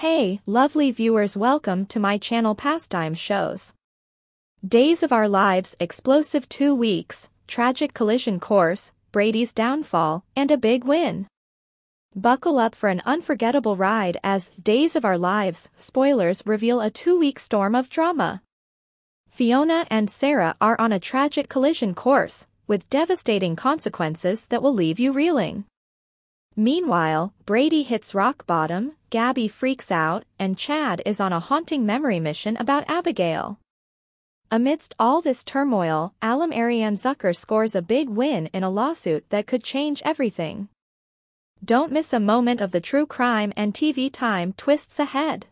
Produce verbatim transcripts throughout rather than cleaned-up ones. Hey, lovely viewers, welcome to my channel Pastime Shows. Days of Our Lives, explosive two weeks, tragic collision course, Brady's downfall, and a big win. Buckle up for an unforgettable ride as Days of Our Lives spoilers reveal a two-week storm of drama. Fiona and Sarah are on a tragic collision course, with devastating consequences that will leave you reeling. Meanwhile, Brady hits rock bottom, Gabby freaks out, and Chad is on a haunting memory mission about Abigail. Amidst all this turmoil, Arianne Zucker scores a big win in a lawsuit that could change everything. Don't miss a moment of the true crime and T V time twists ahead.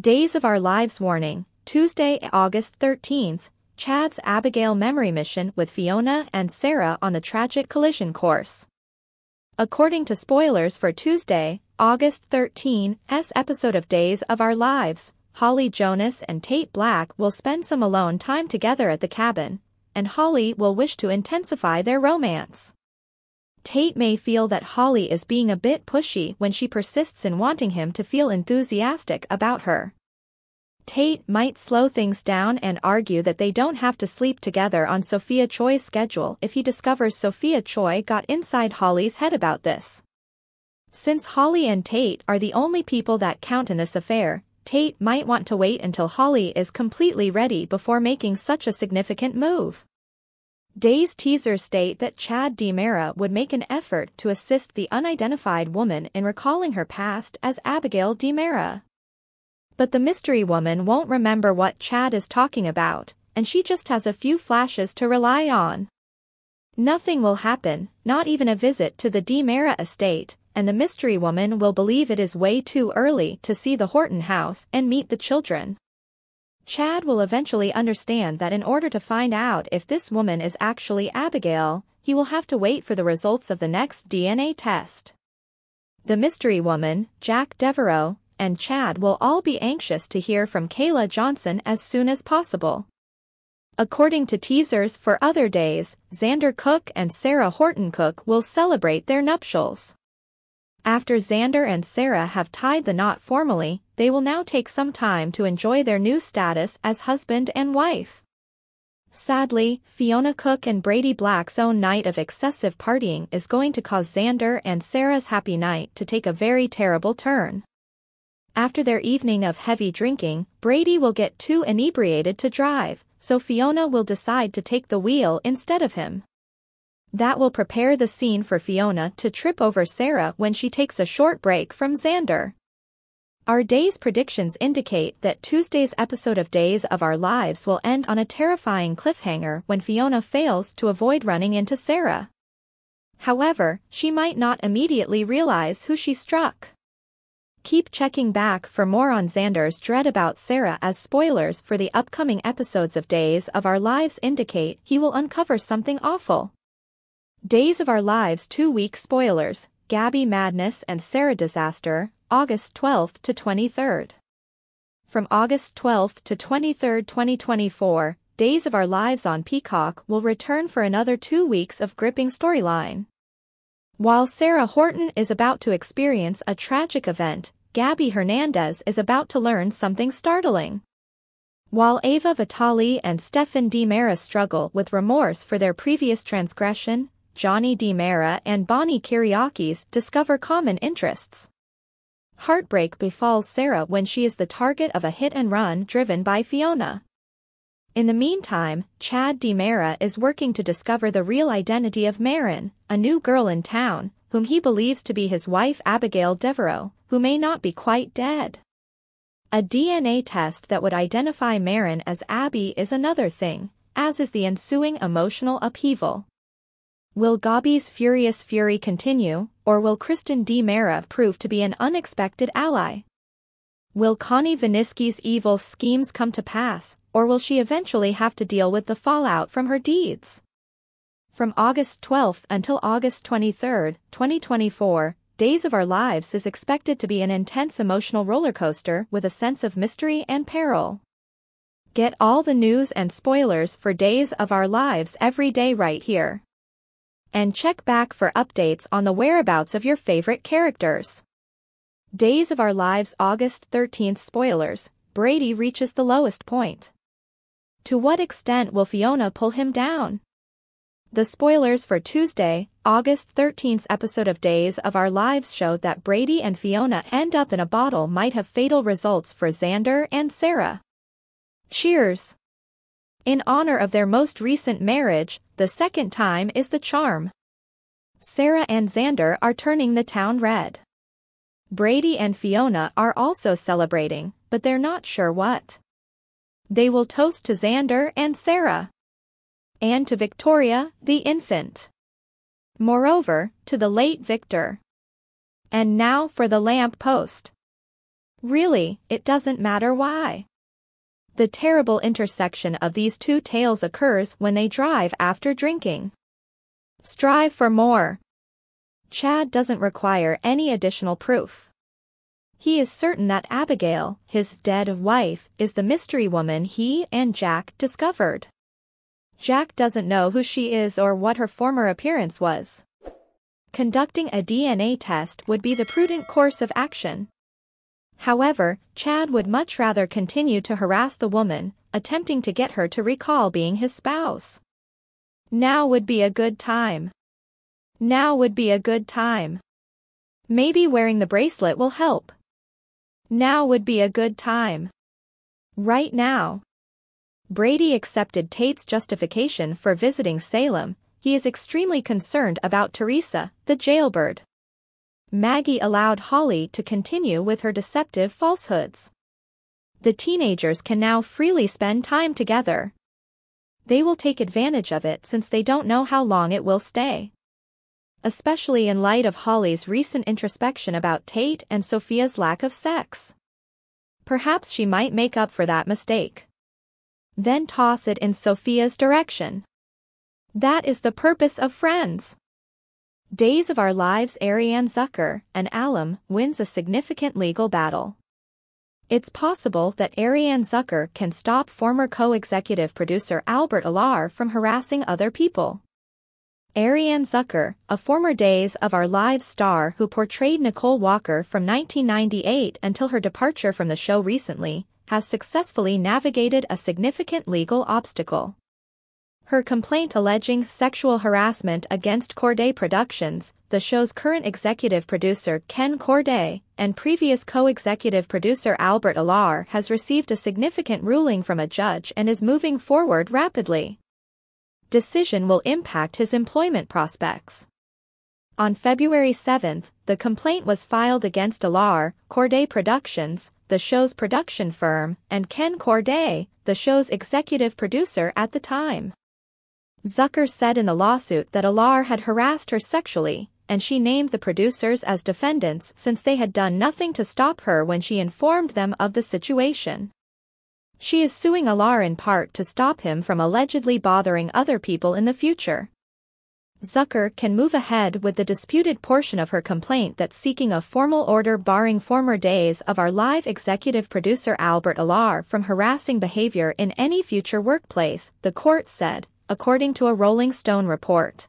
Days of Our Lives warning, Tuesday, August thirteenth, Chad's Abigail memory mission with Fiona and Sarah on the tragic collision course. According to spoilers for Tuesday, August thirteenth's episode of Days of Our Lives, Holly Jonas and Tate Black will spend some alone time together at the cabin, and Holly will wish to intensify their romance. Tate may feel that Holly is being a bit pushy when she persists in wanting him to feel enthusiastic about her. Tate might slow things down and argue that they don't have to sleep together on Sophia Choi's schedule if he discovers Sophia Choi got inside Holly's head about this. Since Holly and Tate are the only people that count in this affair, Tate might want to wait until Holly is completely ready before making such a significant move. Day's teasers state that Chad DiMera would make an effort to assist the unidentified woman in recalling her past as Abigail DiMera. But the mystery woman won't remember what Chad is talking about, and she just has a few flashes to rely on. Nothing will happen, not even a visit to the DiMera estate, and the mystery woman will believe it is way too early to see the Horton house and meet the children. Chad will eventually understand that in order to find out if this woman is actually Abigail, he will have to wait for the results of the next D N A test. The mystery woman, Jack Devereaux, and Chad will all be anxious to hear from Kayla Johnson as soon as possible. According to teasers for other days, Xander Cook and Sarah Horton Cook will celebrate their nuptials. After Xander and Sarah have tied the knot formally, they will now take some time to enjoy their new status as husband and wife. Sadly, Fiona Cook and Brady Black's own night of excessive partying is going to cause Xander and Sarah's happy night to take a very terrible turn. After their evening of heavy drinking, Brady will get too inebriated to drive, so Fiona will decide to take the wheel instead of him. That will prepare the scene for Fiona to trip over Sarah when she takes a short break from Xander. Our day's predictions indicate that Tuesday's episode of Days of Our Lives will end on a terrifying cliffhanger when Fiona fails to avoid running into Sarah. However, she might not immediately realize who she struck. Keep checking back for more on Xander's dread about Sarah as spoilers for the upcoming episodes of Days of Our Lives indicate he will uncover something awful. Days of Our Lives two-week spoilers, Gabby Madness and Sarah Disaster, August twelfth to twenty-third. From August twelfth to twenty-third, twenty twenty-four, Days of Our Lives on Peacock will return for another two weeks of gripping storyline. While Sarah Horton is about to experience a tragic event, Gabby Hernandez is about to learn something startling. While Ava Vitale and Stefan DiMera struggle with remorse for their previous transgression, Johnny DiMera and Bonnie Kiriakis discover common interests. Heartbreak befalls Sarah when she is the target of a hit-and-run driven by Fiona. In the meantime, Chad DiMera is working to discover the real identity of Marin, a new girl in town, whom he believes to be his wife Abigail Devereaux, who may not be quite dead. A D N A test that would identify Marin as Abby is another thing, as is the ensuing emotional upheaval. Will Gabby's furious fury continue, or will Kristen DiMera prove to be an unexpected ally? Will Connie Vaniski's evil schemes come to pass, or will she eventually have to deal with the fallout from her deeds? From August twelfth until August twenty-third, twenty twenty-four, Days of Our Lives is expected to be an intense emotional rollercoaster with a sense of mystery and peril. Get all the news and spoilers for Days of Our Lives every day right here. And check back for updates on the whereabouts of your favorite characters. Days of Our Lives August thirteenth spoilers, Brady reaches the lowest point. To what extent will Fiona pull him down? The spoilers for Tuesday, August thirteenth's episode of Days of Our Lives show that Brady and Fiona end up in a bottle might have fatal results for Xander and Sarah. Cheers! In honor of their most recent marriage, the second time is the charm. Sarah and Xander are turning the town red. Brady and Fiona are also celebrating, but they're not sure what. They will toast to Xander and Sarah. And to Victoria, the infant. Moreover, to the late Victor. And now for the lamp post. Really, it doesn't matter why. The terrible intersection of these two tales occurs when they drive after drinking. Strive for more. Chad doesn't require any additional proof. He is certain that Abigail, his dead wife, is the mystery woman he and Jack discovered. Jack doesn't know who she is or what her former appearance was. Conducting a D N A test would be the prudent course of action. However, Chad would much rather continue to harass the woman, attempting to get her to recall being his spouse. Now would be a good time. Now would be a good time. Maybe wearing the bracelet will help. Now would be a good time. Right now. Brady accepted Tate's justification for visiting Salem. He is extremely concerned about Teresa, the jailbird. Maggie allowed Holly to continue with her deceptive falsehoods. The teenagers can now freely spend time together. They will take advantage of it since they don't know how long it will stay. Especially in light of Holly's recent introspection about Tate and Sophia's lack of sex. Perhaps she might make up for that mistake. Then toss it in Sophia's direction. That is the purpose of friends. Days of Our Lives Arianne Zucker, an alum, wins a significant legal battle. It's possible that Arianne Zucker can stop former co-executive producer Albert Alar from harassing other people. Arianne Zucker, a former Days of Our Lives star who portrayed Nicole Walker from nineteen ninety-eight until her departure from the show recently, has successfully navigated a significant legal obstacle. Her complaint alleging sexual harassment against Corday Productions, the show's current executive producer Ken Corday, and previous co-executive producer Albert Alar has received a significant ruling from a judge and is moving forward rapidly. Decision will impact his employment prospects. On February seventh, the complaint was filed against Alar, Corday Productions, the show's production firm, and Ken Corday, the show's executive producer at the time. Zucker said in the lawsuit that Alar had harassed her sexually, and she named the producers as defendants since they had done nothing to stop her when she informed them of the situation. She is suing Alar in part to stop him from allegedly bothering other people in the future. Zucker can move ahead with the disputed portion of her complaint that's seeking a formal order barring former Days of Our Lives executive producer Albert Alar from harassing behavior in any future workplace, the court said, according to a Rolling Stone report.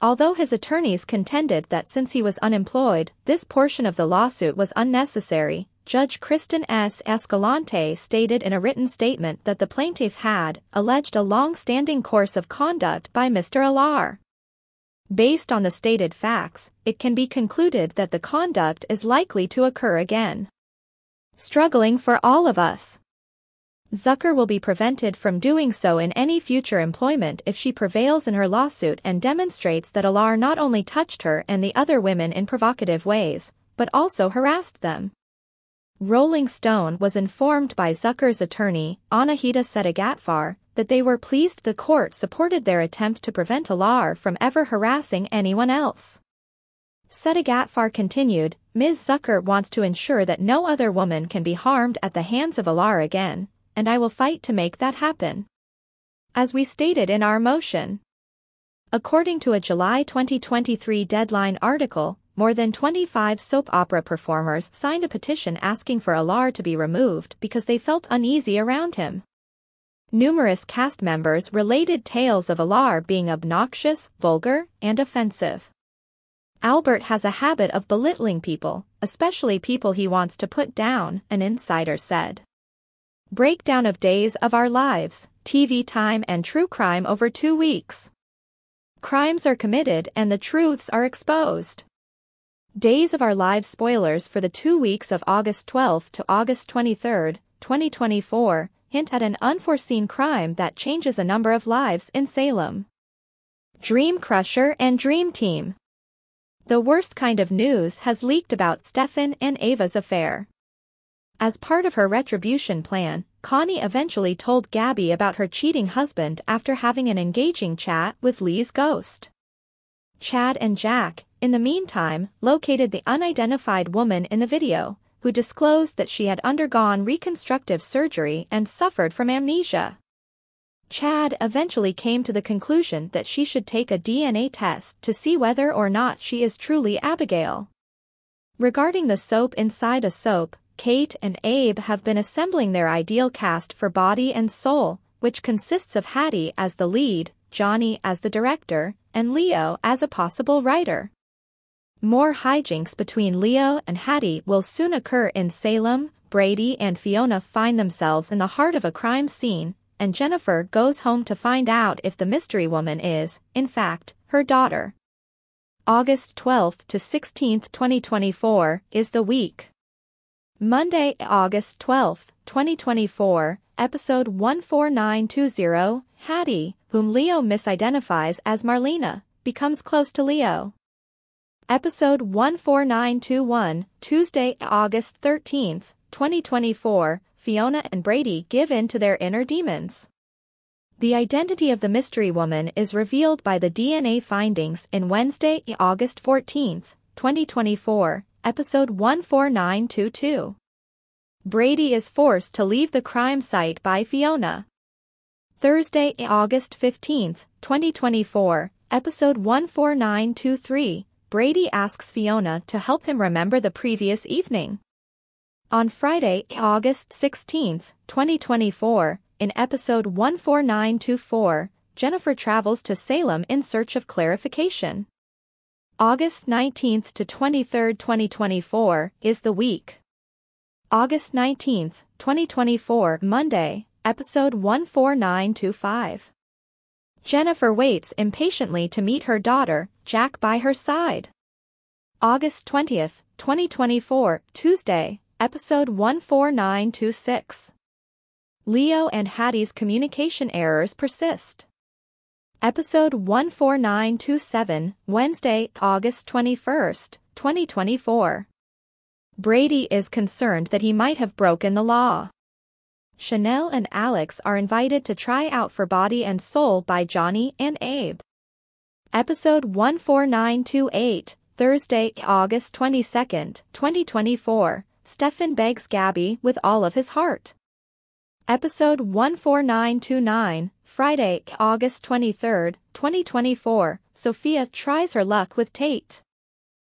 Although his attorneys contended that since he was unemployed, this portion of the lawsuit was unnecessary, Judge Kristen S. Escalante stated in a written statement that the plaintiff had alleged a long-standing course of conduct by Mister Alar. Based on the stated facts, it can be concluded that the conduct is likely to occur again. Struggling for all of us. Zucker will be prevented from doing so in any future employment if she prevails in her lawsuit and demonstrates that Alar not only touched her and the other women in provocative ways, but also harassed them. Rolling Stone was informed by Zucker's attorney, Anahita Sedaghatfar, that they were pleased the court supported their attempt to prevent Alar from ever harassing anyone else. Sedaghatfar continued, Miz Zucker wants to ensure that no other woman can be harmed at the hands of Alar again, and I will fight to make that happen. As we stated in our motion. According to a July twenty twenty-three Deadline article, more than twenty-five soap opera performers signed a petition asking for Alar to be removed because they felt uneasy around him. Numerous cast members related tales of Alar being obnoxious, vulgar, and offensive. Albert has a habit of belittling people, especially people he wants to put down, an insider said. Breakdown of Days of Our Lives, T V time and true crime over two weeks. Crimes are committed and the truths are exposed. Days of Our Lives spoilers for the two weeks of August twelfth to August twenty-third, twenty twenty-four, hint at an unforeseen crime that changes a number of lives in Salem. Dream Crusher and Dream Team. The worst kind of news has leaked about Stefan and Ava's affair. As part of her retribution plan, Connie eventually told Gabby about her cheating husband after having an engaging chat with Lee's ghost. Chad and Jack, in the meantime, located the unidentified woman in the video, who disclosed that she had undergone reconstructive surgery and suffered from amnesia. Chad eventually came to the conclusion that she should take a D N A test to see whether or not she is truly Abigail. Regarding the soap inside a soap, Kate and Abe have been assembling their ideal cast for Body and Soul, which consists of Hattie as the lead, Johnny as the director, and Leo as a possible writer. More hijinks between Leo and Hattie will soon occur in Salem. Brady and Fiona find themselves in the heart of a crime scene, and Jennifer goes home to find out if the mystery woman is, in fact, her daughter. August twelfth to sixteenth, twenty twenty-four, is the week. Monday, August twelfth, twenty twenty-four, episode one four nine two zero, Hattie, whom Leo misidentifies as Marlena, becomes close to Leo. Episode one four nine two one, Tuesday, August thirteenth, twenty twenty-four, Fiona and Brady give in to their inner demons. The identity of the mystery woman is revealed by the D N A findings in Wednesday, August fourteenth, twenty twenty-four, episode one four nine two two. Brady is forced to leave the crime site by Fiona. Thursday, August fifteenth, twenty twenty-four, episode one four nine two three, Brady asks Fiona to help him remember the previous evening. On Friday, August sixteenth, twenty twenty-four, in episode one four nine two four, Jennifer travels to Salem in search of clarification. August nineteenth to twenty-third, twenty twenty-four, is the week. August nineteenth, twenty twenty-four, Monday, episode one four nine two five. Jennifer waits impatiently to meet her daughter, Jack, by her side. August twentieth, twenty twenty-four, Tuesday, episode one four nine two six. Leo and Hattie's communication errors persist. Episode one four nine two seven, Wednesday, August twenty-first, twenty twenty-four. Brady is concerned that he might have broken the law. Chanel and Alex are invited to try out for Body and Soul by Johnny and Abe. Episode one four nine two eight, Thursday, August twenty-second, twenty twenty-four, Stefan begs Gabby with all of his heart. Episode one four nine two nine, Friday, August twenty-third, twenty twenty-four, Sophia tries her luck with Tate.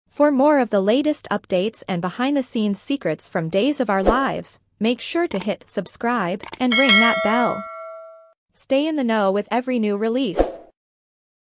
For more of the latest updates and behind-the-scenes secrets from Days of Our Lives, make sure to hit subscribe and ring that bell. Stay in the know with every new release.